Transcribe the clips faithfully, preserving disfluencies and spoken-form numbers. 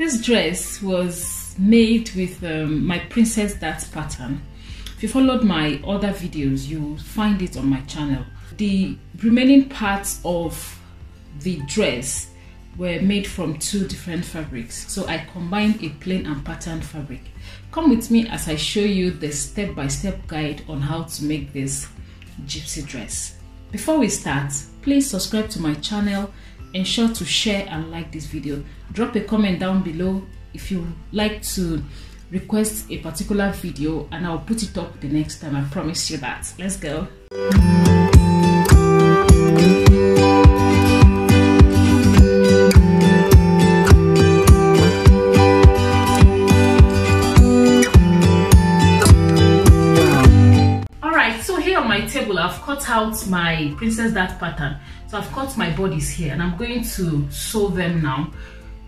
This dress was made with um, my princess dart pattern. If you followed my other videos, you'll find it on my channel. The remaining parts of the dress were made from two different fabrics, so I combined a plain and patterned fabric. Come with me as I show you the step-by-step guide on how to make this gypsy dress. Before we start, please subscribe to my channel, ensure to share and like this video. Drop a comment down below if you like to request a particular video, and I'll put it up the next time, I promise you that. Let's go. I've cut out my princess dart pattern, so I've cut my bodies here and I'm going to sew them now.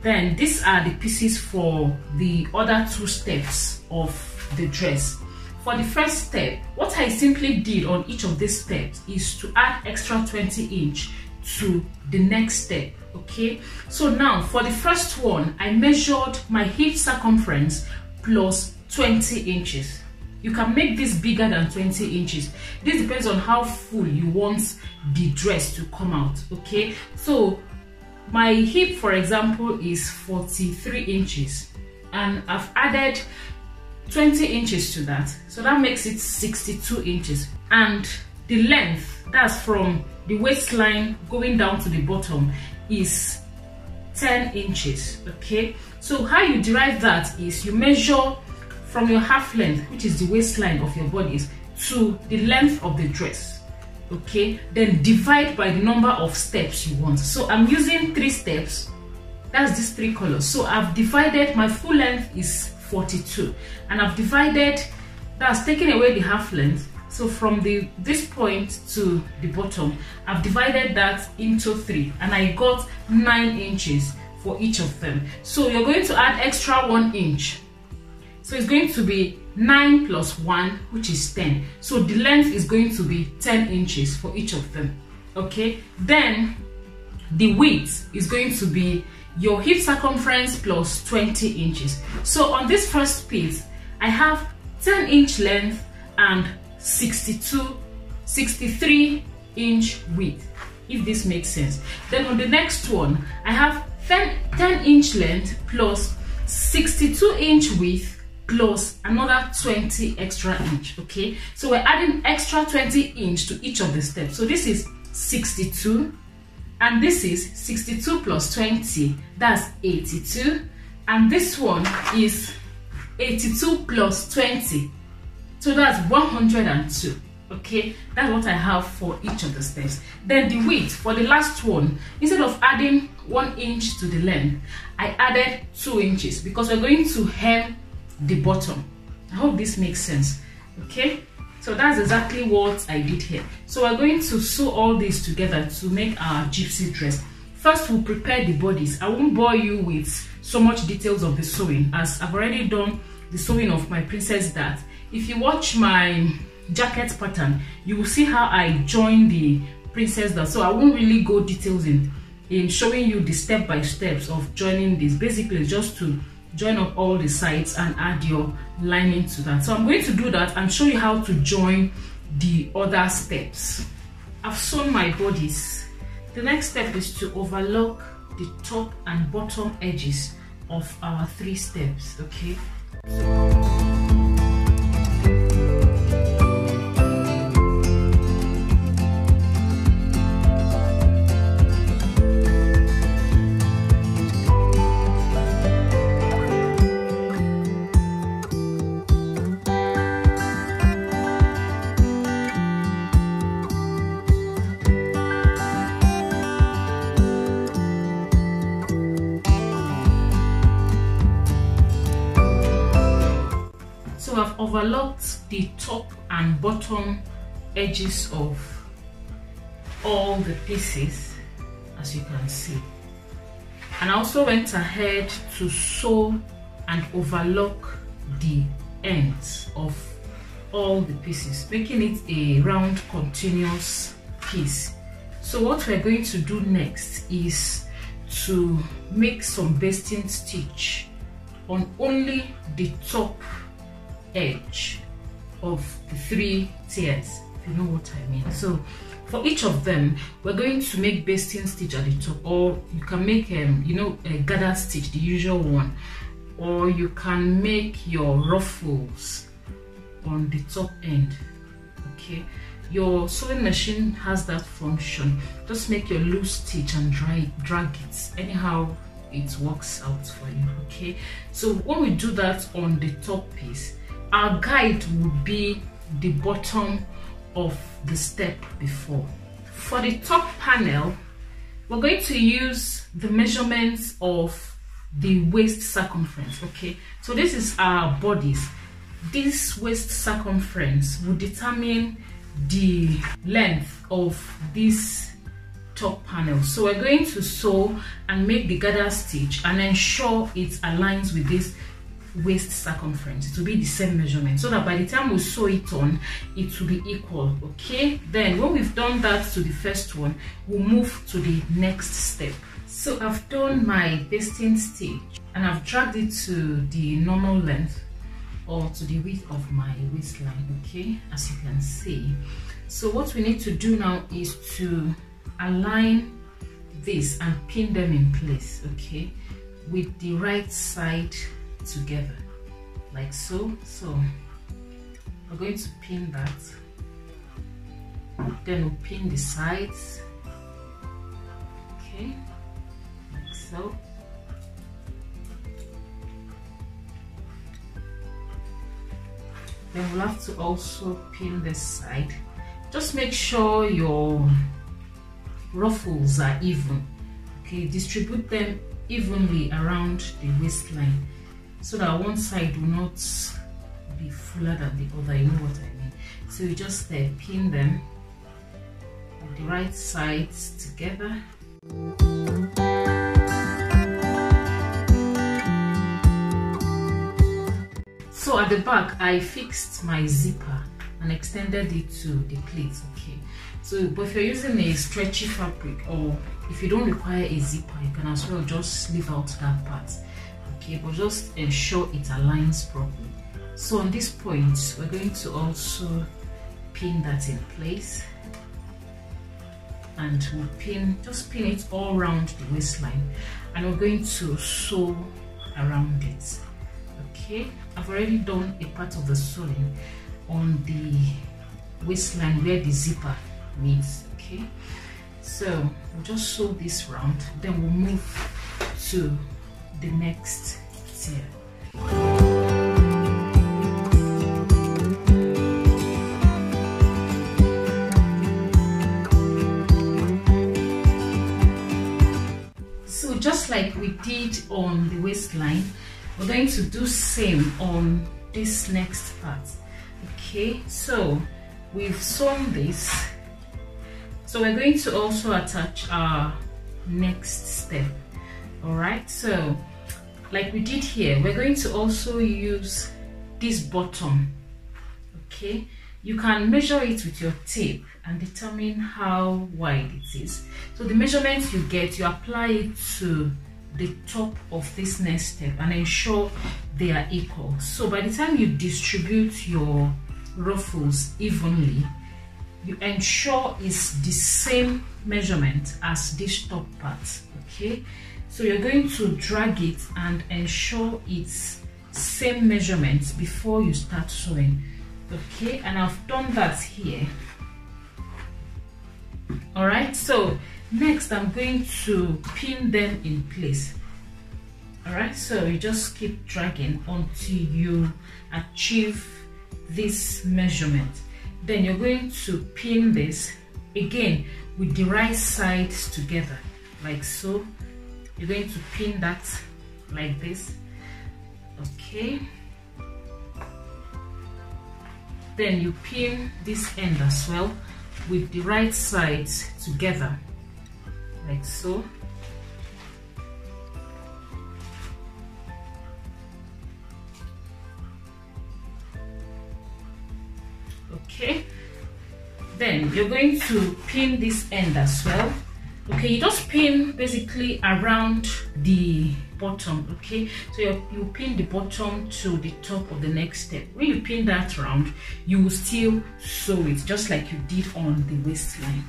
Then these are the pieces for the other two steps of the dress. For the first step, what I simply did on each of these steps is to add extra twenty inch to the next step. Okay, so now for the first one, I measured my hip circumference plus twenty inches. You can make this bigger than twenty inches. This depends on how full you want the dress to come out, okay? So my hip, for example, is forty-three inches and I've added twenty inches to that. So that makes it sixty-two inches. And the length, that's from the waistline going down to the bottom, is ten inches, okay? So how you derive that is you measure from your half length, which is the waistline of your bodies, to the length of the dress, okay? Then divide by the number of steps you want. So I'm using three steps, that's these three colors. So I've divided, my full length is forty-two, and I've divided, that's taking away the half length. So from the this point to the bottom, I've divided that into three, and I got nine inches for each of them. So you're going to add extra one inch. So it's going to be nine plus one, which is ten. So the length is going to be ten inches for each of them, okay? Then the width is going to be your hip circumference plus twenty inches. So on this first piece, I have ten inch length and sixty-three inch width, if this makes sense. Then on the next one, I have ten inch length plus sixty-two inch width plus another twenty extra inch, okay? So we're adding extra twenty inch to each of the steps. So this is sixty-two, and this is sixty-two plus twenty, that's eighty-two, and this one is eighty-two plus twenty, so that's one hundred and two, okay? That's what I have for each of the steps. Then the width for the last one, instead of adding one inch to the length, I added two inches, because we're going to hem the bottom. I hope this makes sense, okay? So that's exactly what I did here. So we're going to sew all this together to make our gypsy dress. First, we'll prepare the bodies. I won't bore you with so much details of the sewing, as I've already done the sewing of my princess dart. If you watch my jacket pattern, you will see how I joined the princess dart, so I won't really go details in in showing you the step by steps of joining this. Basically just to join up all the sides and add your lining to that. So I'm going to do that and show you how to join the other steps. I've sewn my bodies. The next step is to overlock the top and bottom edges of our three steps, okay? Overlocked the top and bottom edges of all the pieces, as you can see, and I also went ahead to sew and overlock the ends of all the pieces, making it a round continuous piece. So what we're going to do next is to make some basting stitch on only the top edge of the three tiers, if you know what I mean. So for each of them, we're going to make basting stitch at the top, or you can make um you know a gather stitch, the usual one, or you can make your ruffles on the top end. Okay, your sewing machine has that function. Just make your loose stitch and dry, drag it anyhow it works out for you. Okay, so when we do that on the top piece, our guide would be the bottom of the step before. For the top panel, we're going to use the measurements of the waist circumference. Okay, so this is our bodies. This waist circumference will determine the length of this top panel. So we're going to sew and make the gather stitch and ensure it aligns with this waist circumference. It will be the same measurement, so that by the time we sew it on, it will be equal. Okay, then when we've done that to the first one, we'll move to the next step. So I've done my basting stitch and I've dragged it to the normal length, or to the width of my waistline. Okay, as you can see. So what we need to do now is to align this and pin them in place, okay, with the right side together, like so. So we're going to pin that, then we'll pin the sides, okay, like so. Then we'll have to also pin this side. Just make sure your ruffles are even. Okay, distribute them evenly around the waistline, so that one side will not be fuller than the other, you know what I mean. So you just uh, pin them with the right sides together. So at the back, I fixed my zipper and extended it to the pleats. Okay, so but if you're using a stretchy fabric, or if you don't require a zipper, you can as well just leave out that part. Okay, but just ensure it aligns properly. So on this point, we're going to also pin that in place, and we'll pin, just pin it all around the waistline, and we're going to sew around it. Okay, I've already done a part of the sewing on the waistline where the zipper meets. Okay, so we'll just sew this round, then we'll move to the next tier. So just like we did on the waistline, we're going to do same on this next part. Okay, so we've sewn this, so we're going to also attach our next step. All right, so like we did here, we're going to also use this bottom. Okay, you can measure it with your tape and determine how wide it is. So the measurements you get, you apply it to the top of this next step and ensure they are equal. So by the time you distribute your ruffles evenly, you ensure it's the same measurement as this top part. Okay, so you're going to drag it and ensure it's same measurement before you start sewing. Okay, and I've done that here. All right, so next I'm going to pin them in place. All right, so you just keep dragging until you achieve this measurement. Then you're going to pin this again with the right sides together, like so. You're going to pin that like this. Okay, then you pin this end as well with the right sides together, like so. Okay, then you're going to pin this end as well Okay, you just pin basically around the bottom. Okay, so you, you pin the bottom to the top of the next step. When you pin that round, you will still sew it just like you did on the waistline.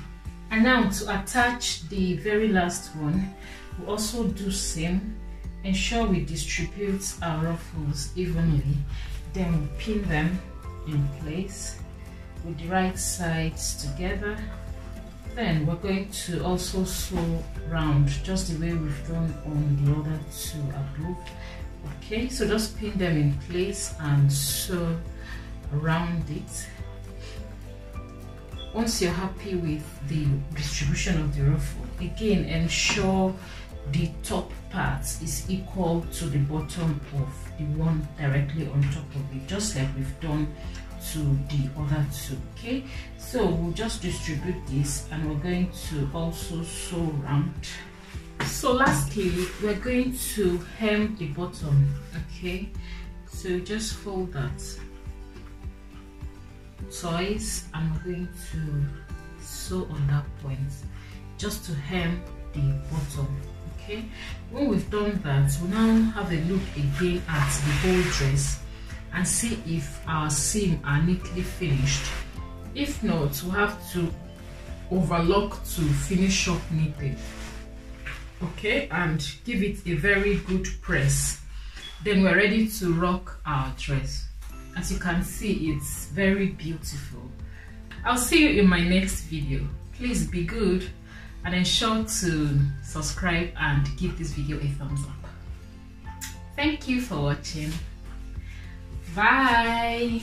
And now to attach the very last one, we also do same. Ensure we distribute our ruffles evenly, then we pin them in place with the right sides together. Then we're going to also sew round just the way we've done on the other two above. Okay, so just pin them in place and sew around it. Once you're happy with the distribution of the ruffle, again ensure the top part is equal to the bottom of the one directly on top of it, just like we've done to the other two. Okay, so we'll just distribute this, and we're going to also sew round. So lastly, we're going to hem the bottom. Okay, so just fold that twice, and we're going to sew on that point just to hem the bottom. Okay, when we've done that, we now have a look again at the whole dress and see if our seams are neatly finished. If not, we have to overlock to finish up knitting. Okay, and give it a very good press. Then we're ready to rock our dress. As you can see, it's very beautiful. I'll see you in my next video. Please be good and ensure to subscribe and give this video a thumbs up. Thank you for watching. Bye.